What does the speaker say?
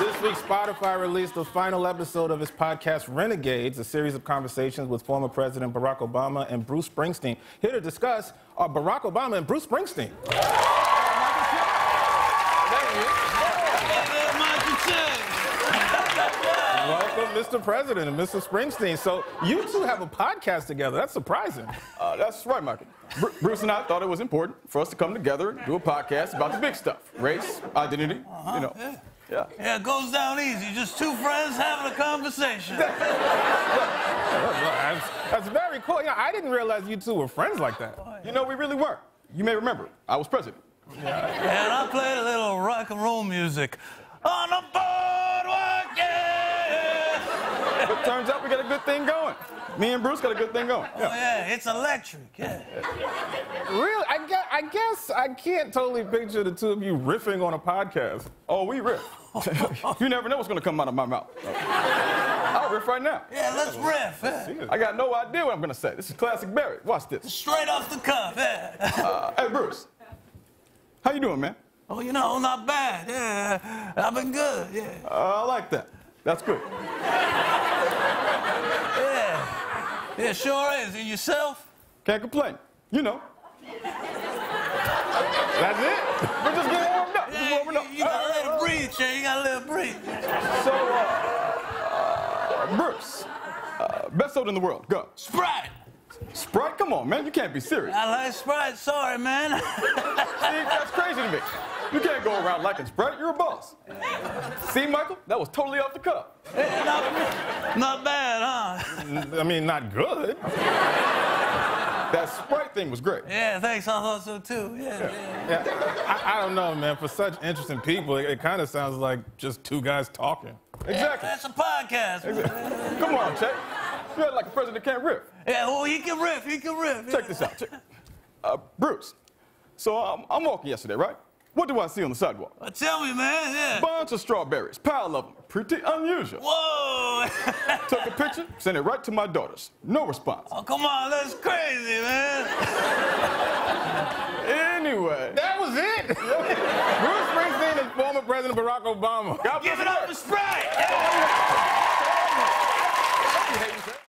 This week, Spotify released the final episode of his podcast, Renegades, a series of conversations with former President Barack Obama and Bruce Springsteen. Here to discuss are Barack Obama and Bruce Springsteen. Welcome, Mr. President and Mr. Springsteen. So you two have a podcast together. That's surprising. That's right, Michael. Bruce and I thought it was important for us to come together and do a podcast about the big stuff. Race, identity, you know. Yeah, it goes down easy. Just two friends having a conversation. That's very cool. You know, I didn't realize you two were friends like that. Oh, yeah. You know, we really were. You may remember, I was president. Yeah, and I played a little rock and roll music on the boardwalk, yeah! But turns out we got a good thing going. Me and Bruce got a good thing going. Yeah. Oh, yeah, it's electric, yeah. Really? I guess I can't totally picture the two of you riffing on a podcast. Oh, we riff. You never know what's going to come out of my mouth. I'll riff right now. Yeah, let's riff. Yeah. I got no idea what I'm going to say. This is classic Barry. Watch this. Straight off the cuff, yeah. Hey, Bruce. How you doing, man? Oh, you know, not bad, yeah. I've been good, yeah. I like that. That's good. Yeah, sure is. And yourself? Can't complain. You know. That's it? We're just getting warmed up. Yeah, you gotta let it breathe, Shane. You gotta let it breathe. So, Bruce, best soda in the world. Go. Sprite. Sprite? Come on, man. You can't be serious. I like Sprite. Sorry, man. See, that's crazy to me. You can't go around liking Sprite. You're a boss. See, Michael? That was totally off the cuff. Hey, not bad, huh? I mean, not good. That Sprite thing was great. Yeah, thanks. I thought so, too. Yeah. I don't know, man. For such interesting people, it kind of sounds like just two guys talking. Exactly. That's a podcast. Exactly. Come on, Chet. You're like a president can't riff. Yeah, well, he can riff. He can riff. Check this out. Bruce, so I'm walking yesterday, right? What do I see on the sidewalk? Tell me, man, yeah. Bunch of strawberries, pile of them. Pretty unusual. Whoa! Took a picture, sent it right to my daughters. No response. Oh, come on, that's crazy, man. Anyway. That was it? Bruce Springsteen and former President Barack Obama. Give it up for Sprite! Yeah.